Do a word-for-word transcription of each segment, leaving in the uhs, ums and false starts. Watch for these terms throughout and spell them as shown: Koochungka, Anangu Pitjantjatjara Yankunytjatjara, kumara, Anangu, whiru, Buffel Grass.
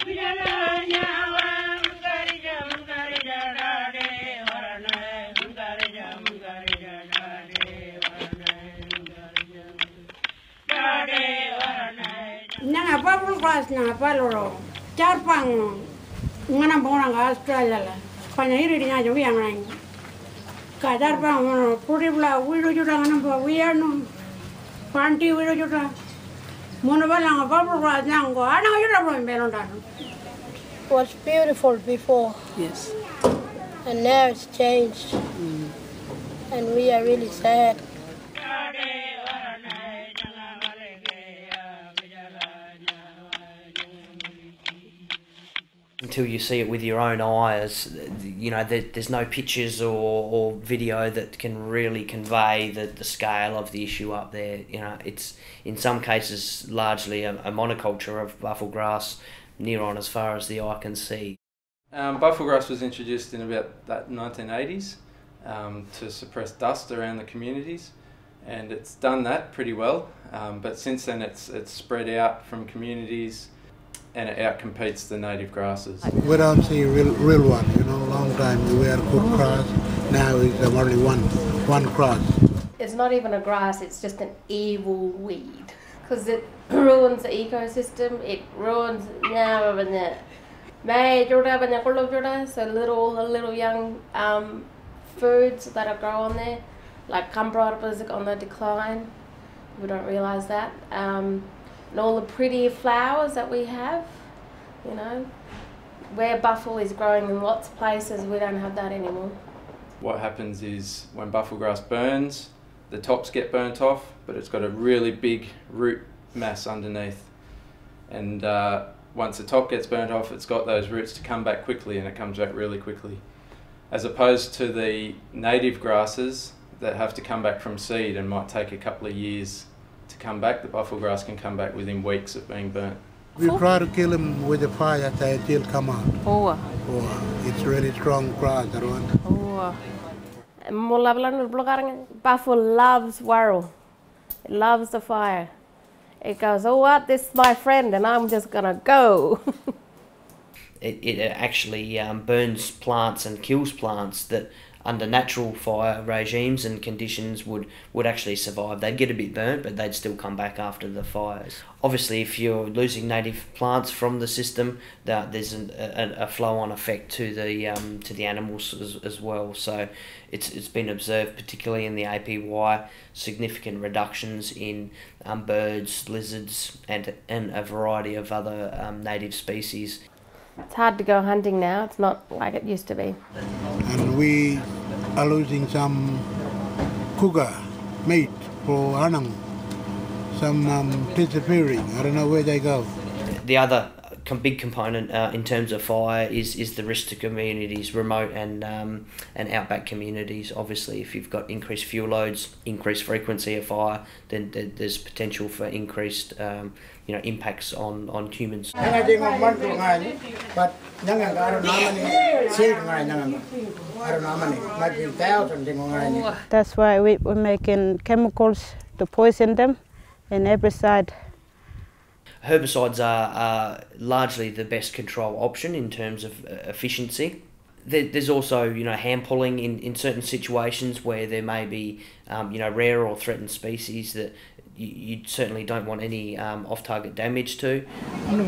Nana Buffel Grass na paloro, charpang, ngana bonang Australia la, panahiri di ngajo yang lain. Kadar pang ngono, puri bla, whiru juta ngana pa whiru, panti whiru juta, mono balang Buffel Grass nanggo, ana juta pun belontan. Was beautiful before. Yes. And now it's changed, mm. And we are really sad. Until you see it with your own eyes, you know, there, there's no pictures or, or video that can really convey the, the scale of the issue up there. You know, it's in some cases largely a, a monoculture of buffel grass, near on as far as the eye can see. Um, buffel grass was introduced in about that nineteen eighties um, to suppress dust around the communities, and it's done that pretty well. Um, but since then, it's it's spread out from communities. And it outcompetes the native grasses. We don't see real, real one, you know, long time we were good grass, now it's only one, one grass. It's not even a grass, it's just an evil weed, because it ruins the ecosystem, it ruins now and that. So little, the little young um, foods that are grown there, like kumara is on the decline, we don't realise that. Um, And all the pretty flowers that we have, you know, where buffel is growing in lots of places, we don't have that anymore. What happens is when buffel grass burns, the tops get burnt off, but it's got a really big root mass underneath. And uh, once the top gets burnt off, it's got those roots to come back quickly, and it comes back really quickly. As opposed to the native grasses that have to come back from seed and might take a couple of years to come back, the buffel grass can come back within weeks of being burnt. We try to kill him with a fire, they still come out. Oh. Oh, it's really strong grass around. Oh. Buffel loves whiru. It loves the fire. It goes, oh, what, this is my friend, and I'm just gonna go. it, it actually um, burns plants and kills plants that, under natural fire regimes and conditions, would, would actually survive. They'd get a bit burnt, but they'd still come back after the fires. Obviously, if you're losing native plants from the system, that there's an, a, a flow-on effect to the um, to the animals as, as well. So it's it's been observed, particularly in the A P Y, significant reductions in um, birds, lizards, and and a variety of other um, native species. It's hard to go hunting now, it's not like it used to be. And we are losing some cougar meat for Anangu, some um, disappearing, I don't know where they go. The other big component uh, in terms of fire is, is the risk to communities, remote and, um, and outback communities. Obviously, if you've got increased fuel loads, increased frequency of fire, then there's potential for increased um, you know, impacts on, on humans. That's why we were making chemicals to poison them in every side. Herbicides are, are largely the best control option in terms of efficiency. There, there's also, you know, hand pulling in, in certain situations where there may be, um, you know, rare or threatened species that you, you certainly don't want any um, off-target damage to. Oh.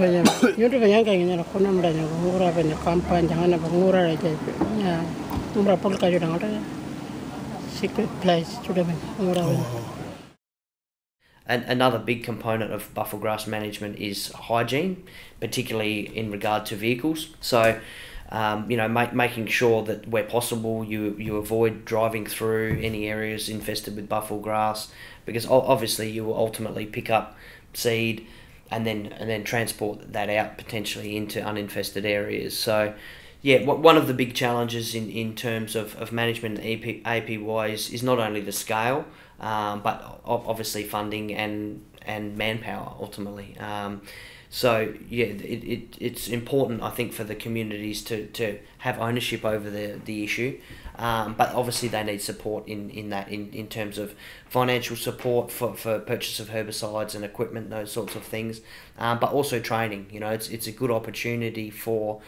Another big component of buffel grass management is hygiene, particularly in regard to vehicles. So, um, you know, make, making sure that where possible you, you avoid driving through any areas infested with buffel grass, because obviously you will ultimately pick up seed and then and then transport that out potentially into uninfested areas. So, yeah, one of the big challenges in, in terms of, of management and A P Y is, is not only the scale, um, but obviously funding and and manpower ultimately. Um, so yeah, it, it it's important, I think, for the communities to, to have ownership over the the issue, um, but obviously they need support in in that in, in terms of financial support for, for purchase of herbicides and equipment, those sorts of things, um, but also training. You know, it's it's a good opportunity for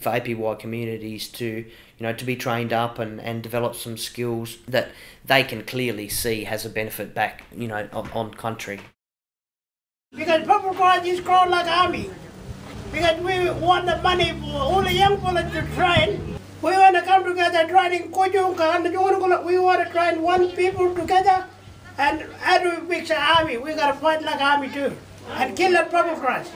for A P Y communities to, you know, to be trained up and, and develop some skills that they can clearly see has a benefit back, you know, on, on country. Because Buffel Grass is grown like army. Because we want the money for all the young fellas to train. We want to come together, training Koochungka and the we want to train one people together, and how do we fix an army? We got to fight like army too and kill the Buffel Grass.